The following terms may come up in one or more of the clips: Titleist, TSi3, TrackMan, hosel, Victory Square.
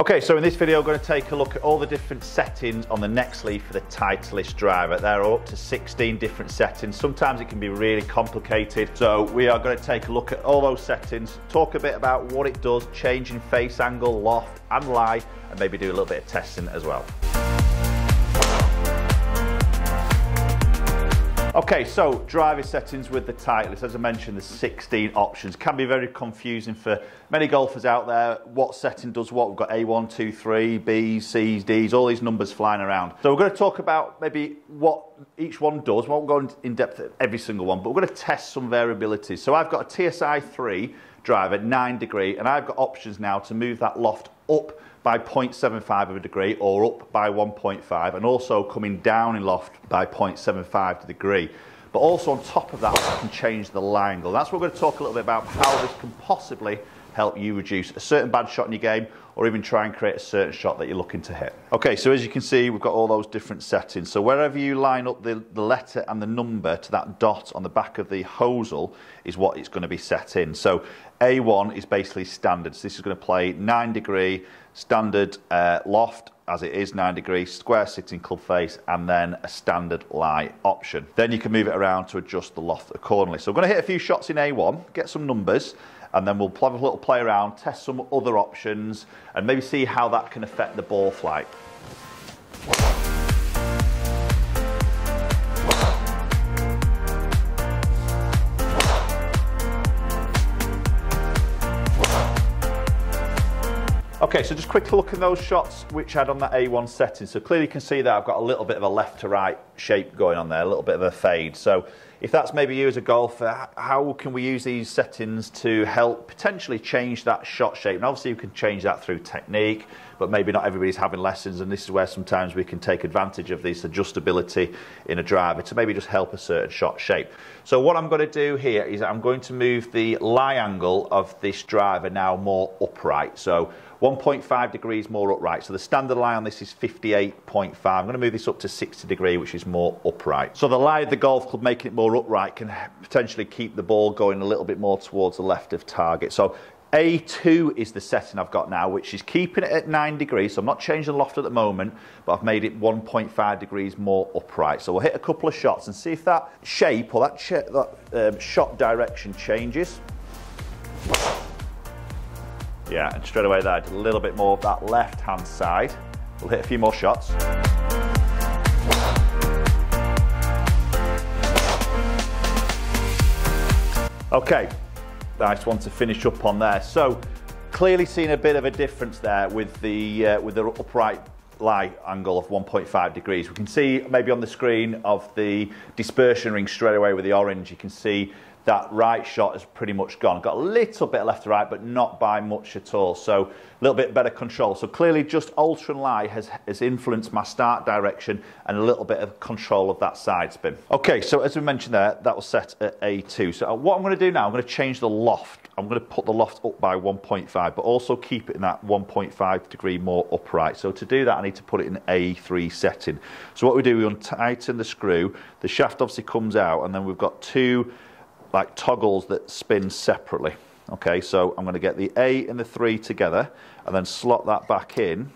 Okay, so in this video, I'm going to take a look at all the different settings on the neck sleeve for the Titleist driver. There are up to 16 different settings. Sometimes it can be really complicated. So we are going to take a look at all those settings, talk a bit about what it does, change in face angle, loft and lie, and maybe do a little bit of testing as well. Okay, so driver settings with the Titleist. As I mentioned, there's 16 options. Can be very confusing for many golfers out there, what setting does what. We've got A1, 2, 3, Bs, Cs, Ds, all these numbers flying around. So we're going to talk about maybe what each one does. We won't go in depth at every single one, but we're going to test some variability. So I've got a TSi3 driver, 9 degree, and I've got options now to move that loft up by 0.75 of a degree or up by 1.5, and also coming down in loft by 0.75 degree. But also on top of that, I can change the lie angle. That's what we're going to talk a little bit about, how this can possibly help you reduce a certain bad shot in your game or even try and create a certain shot that you're looking to hit. Okay, so as you can see, we've got all those different settings. So wherever you line up the letter and the number to that dot on the back of the hosel is what it's going to be set in. So A1 is basically standard. So this is going to play 9 degree standard loft, as it is 9 degree, square sitting, club face, and then a standard lie option. Then you can move it around to adjust the loft accordingly. So I'm going to hit a few shots in A1, get some numbers, and then we'll have a little play around, test some other options, and maybe see how that can affect the ball flight. Okay, so just quick look at those shots which had on that A1 setting. So clearly you can see that I've got a little bit of a left to right shape going on there, a little bit of a fade. So if that's maybe you as a golfer, how can we use these settings to help potentially change that shot shape? And obviously you can change that through technique, but maybe not everybody's having lessons, and this is where sometimes we can take advantage of this adjustability in a driver to maybe just help a certain shot shape. So what I'm going to do here is I'm going to move the lie angle of this driver now more upright. So 1.5 degrees more upright. So the standard lie on this is 58.5. I'm going to move this up to 60 degree, which is more upright. So the lie of the golf club, making it more upright, can potentially keep the ball going a little bit more towards the left of target. So A2 is the setting I've got now, which is keeping it at 9 degrees. So I'm not changing the loft at the moment, but I've made it 1.5 degrees more upright. So we'll hit a couple of shots and see if that shape or that shot direction changes. Yeah, and straight away there, I did a little bit more of that left-hand side. We'll hit a few more shots. Okay, nice one to finish up on there. So clearly seeing a bit of a difference there with the upright lie angle of 1.5 degrees. We can see maybe on the screen of the dispersion ring straight away with the orange, you can see that right shot is pretty much gone. Got a little bit left to right, but not by much at all. So a little bit better control. So clearly just ultra and lie has influenced my start direction and a little bit of control of that side spin. Okay, so as we mentioned there, that was set at A2. So what I'm going to do now, I'm going to change the loft. I'm going to put the loft up by 1.5, but also keep it in that 1.5 degree more upright. So to do that, I need to put it in A3 setting. So what we do, we untighten the screw. The shaft obviously comes out, and then we've got two like toggles that spin separately. Okay, so I'm going to get the A and the 3 together and then slot that back in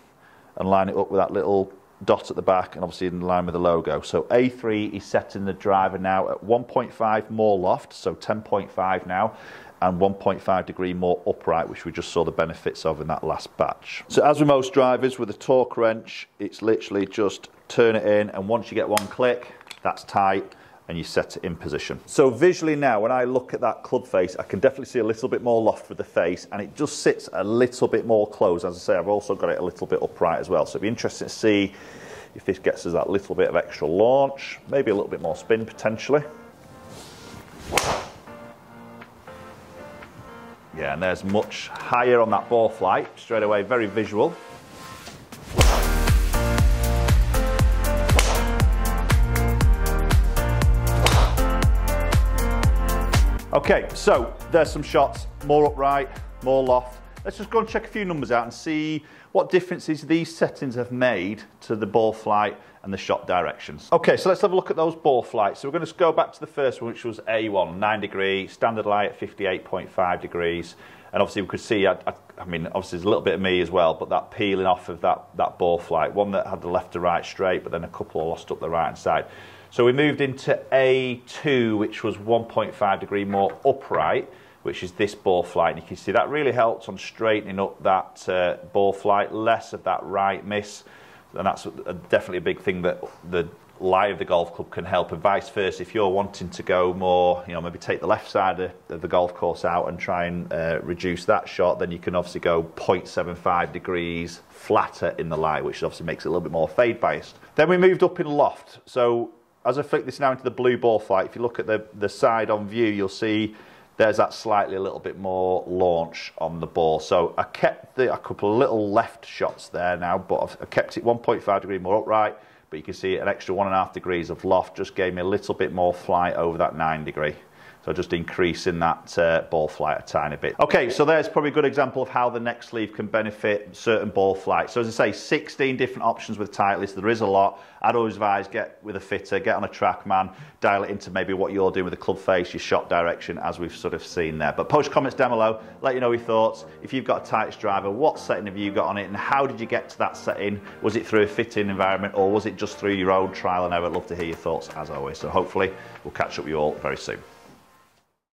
and line it up with that little dot at the back and obviously in line with the logo. So A3 is setting the driver now at 1.5 more loft, so 10.5 now, and 1.5 degree more upright, which we just saw the benefits of in that last batch. So as with most drivers, with a torque wrench, it's literally just turn it in, and once you get one click, that's tight, and you set it in position. So visually now, when I look at that club face, I can definitely see a little bit more loft with the face, and it just sits a little bit more closed. As I say, I've also got it a little bit upright as well. So it'd be interesting to see if this gets us that little bit of extra launch, maybe a little bit more spin potentially. Yeah, and there's much higher on that ball flight, straight away, very visual. Okay, so there's some shots, more upright, more loft, Let's just go and check a few numbers out and see what differences these settings have made to the ball flight and the shot directions. Okay, so let's have a look at those ball flights. So we're going to go back to the first one, which was A1, 9 degree, standard lie at 58.5 degrees. And obviously we could see, I mean, obviously there's a little bit of me as well, but that peeling off of that ball flight, one that had the left to right straight, but then a couple lost up the right hand side. So we moved into A2, which was 1.5 degree more upright, which is this ball flight. And you can see that really helps on straightening up that ball flight, less of that right miss. And that's definitely a big thing that the lie of the golf club can help, and vice versa. If you're wanting to go more, you know, maybe take the left side of the golf course out and try and reduce that shot, then you can obviously go 0.75 degrees flatter in the lie, which obviously makes it a little bit more fade biased. Then we moved up in loft. So as I flick this now into the blue ball flight, if you look at the side on view, you'll see there's that slightly a little bit more launch on the ball. So I kept a couple of little left shots there now, but I kept it 1.5 degree more upright, but you can see an extra 1.5 degrees of loft just gave me a little bit more flight over that 9 degree. So just increasing that ball flight a tiny bit. Okay, so there's probably a good example of how the neck sleeve can benefit certain ball flights. So as I say, 16 different options with Titleist. There is a lot. I'd always advise get with a fitter, get on a TrackMan, dial it into maybe what you're doing with the club face, your shot direction, as we've sort of seen there. But post comments down below, let you know your thoughts. If you've got a Titleist driver, what setting have you got on it and how did you get to that setting? Was it through a fitting environment or was it just through your own trial and error? I'd love to hear your thoughts as always. So hopefully we'll catch up with you all very soon.